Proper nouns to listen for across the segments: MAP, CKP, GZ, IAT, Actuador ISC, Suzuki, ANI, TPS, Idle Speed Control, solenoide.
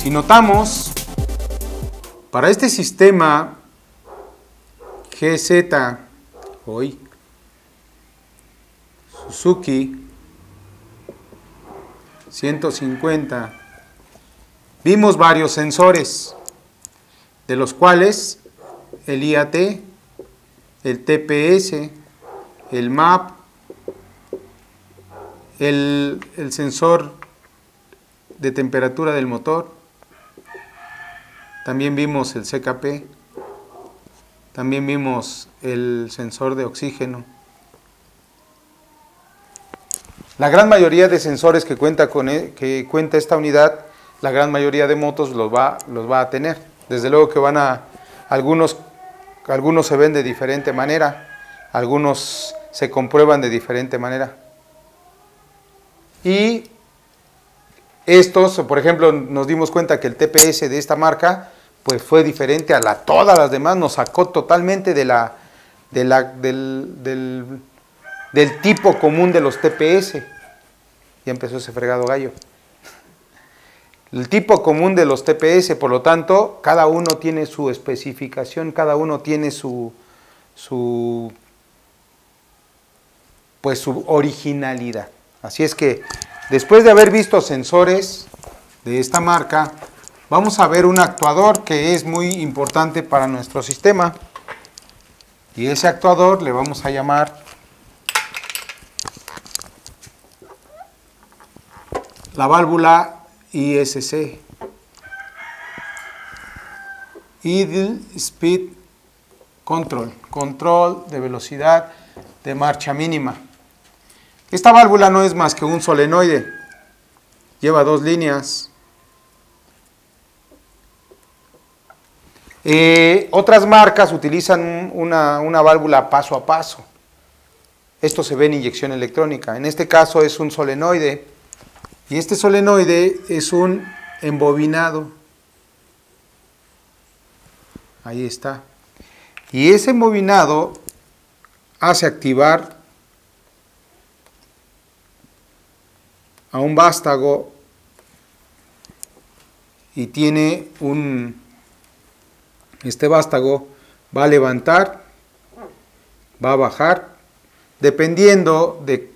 Si notamos, para este sistema GZ, hoy Suzuki 150, vimos varios sensores, de los cuales el IAT, el TPS, el MAP, el sensor de temperatura del motor, también vimos el CKP, también vimos el sensor de oxígeno. La gran mayoría de sensores que cuenta esta unidad, la gran mayoría de motos los va a tener. Desde luego que van a... Algunos se ven de diferente manera, algunos se comprueban de diferente manera. Y estos, por ejemplo, nos dimos cuenta que el TPS de esta marca pues fue diferente a todas las demás, nos sacó totalmente del tipo común de los TPS. Ya empezó ese fregado gallo. El tipo común de los TPS, por lo tanto, cada uno tiene su especificación, cada uno tiene su originalidad. Así es que, después de haber visto sensores de esta marca, vamos a ver un actuador que es muy importante para nuestro sistema. Y ese actuador le vamos a llamar la válvula ISC, Idle Speed Control, control de velocidad de marcha mínima. Esta válvula no es más que un solenoide, lleva dos líneas. Otras marcas utilizan una válvula paso a paso. Esto se ve en inyección electrónica. En este caso es un solenoide. Y este solenoide es un embobinado. Ahí está. Y ese embobinado hace activar a un vástago y tiene este vástago va a levantar, va a bajar, dependiendo de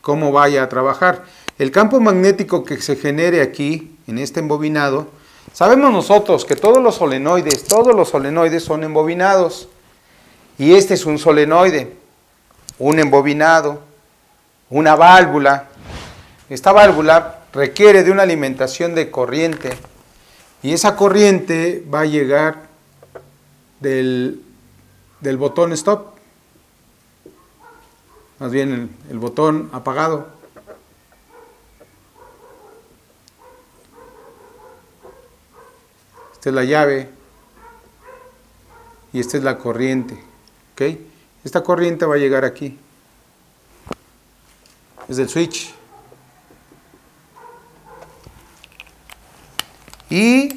cómo vaya a trabajar. El campo magnético que se genere aquí, en este embobinado, sabemos nosotros que todos los solenoides son embobinados. Y este es un solenoide, un embobinado, una válvula. Esta válvula requiere de una alimentación de corriente. Y esa corriente va a llegar del botón stop, más bien el botón apagado. Esta es la llave y esta es la corriente, ¿ok? Esta corriente va a llegar aquí, es el switch. Y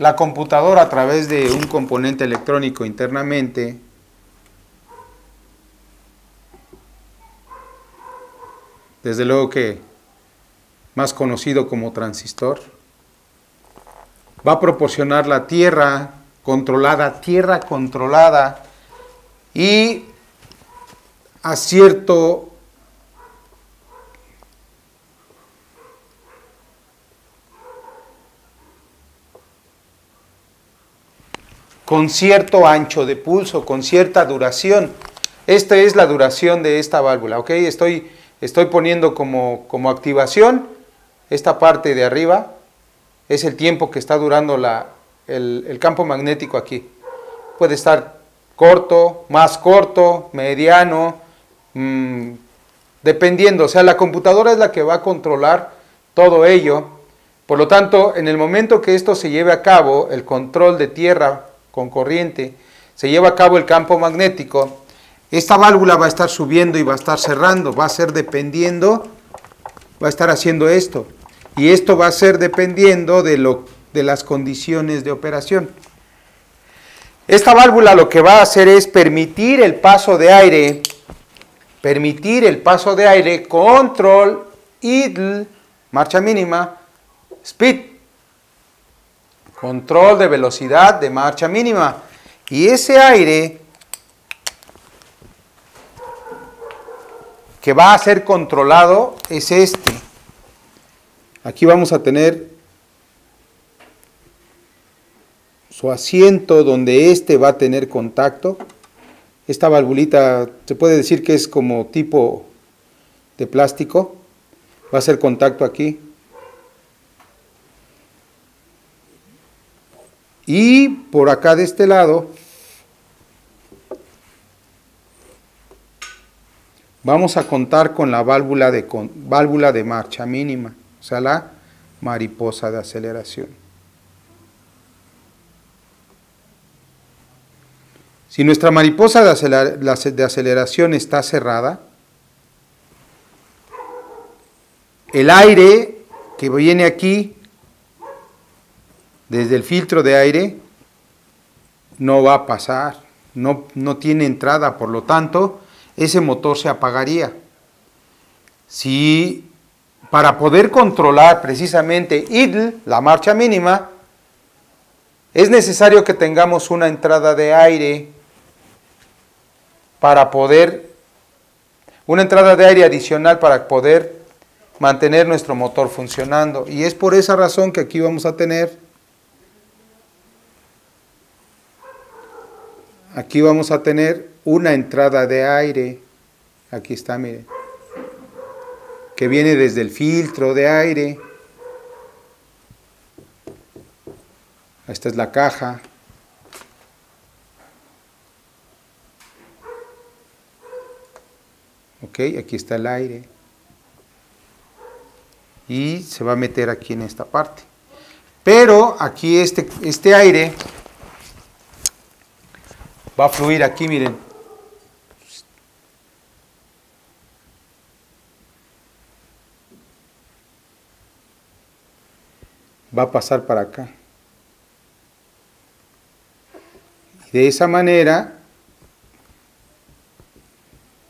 la computadora, a través de un componente electrónico internamente, desde luego que más conocido como transistor, va a proporcionar la tierra controlada y a cierto con cierto ancho de pulso, con cierta duración. Esta es la duración de esta válvula, ¿ok? Estoy poniendo como activación esta parte de arriba. Es el tiempo que está durando el campo magnético aquí. Puede estar corto, más corto, mediano, dependiendo. O sea, la computadora es la que va a controlar todo ello. Por lo tanto, en el momento que esto se lleve a cabo, el control de tierra con corriente, se lleva a cabo el campo magnético, esta válvula va a estar subiendo y va a estar cerrando, va a ser dependiendo, va a estar haciendo esto. Y esto va a ser dependiendo de las condiciones de operación. Esta válvula lo que va a hacer es permitir el paso de aire, control, idle, marcha mínima, speed, control de velocidad de marcha mínima. Y ese aire que va a ser controlado es este. Aquí vamos a tener su asiento donde este va a tener contacto. Esta valvulita se puede decir que es como tipo de plástico. Va a hacer contacto aquí. Y por acá de este lado vamos a contar con la válvula de marcha mínima, o sea, la mariposa de aceleración. Si nuestra mariposa de aceleración está cerrada, el aire que viene aquí desde el filtro de aire no va a pasar, no tiene entrada, por lo tanto, ese motor se apagaría. Si para poder controlar precisamente idle, la marcha mínima, es necesario que tengamos una entrada de aire para poder, una entrada de aire adicional para poder mantener nuestro motor funcionando. Y es por esa razón que aquí vamos a tener una entrada de aire, aquí está, miren, que viene desde el filtro de aire. Esta es la caja. Ok, aquí está el aire. Y se va a meter aquí en esta parte. Pero aquí este aire va a fluir aquí, miren. Va a pasar para acá. Y de esa manera,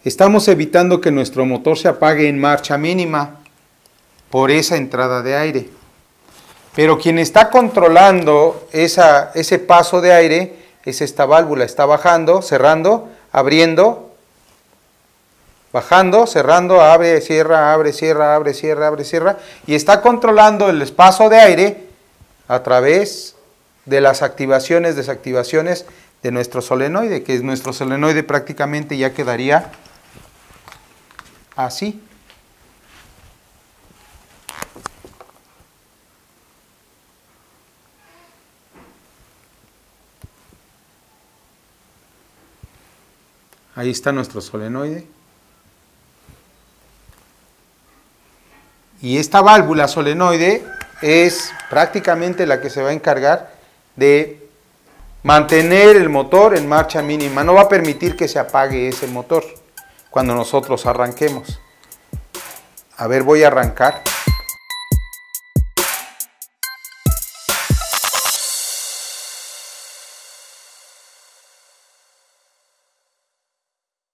estamos evitando que nuestro motor se apague en marcha mínima por esa entrada de aire. Pero quien está controlando ese paso de aire es esta válvula. Está bajando, cerrando, abriendo, bajando, cerrando, abre, cierra, abre, cierra, abre, cierra, abre, cierra, y está controlando el paso de aire a través de las activaciones, desactivaciones de nuestro solenoide, que es nuestro solenoide prácticamente ya quedaría así. Ahí está nuestro solenoide. Y esta válvula solenoide es prácticamente la que se va a encargar de mantener el motor en marcha mínima. No va a permitir que se apague ese motor cuando nosotros arranquemos. A ver, voy a arrancar.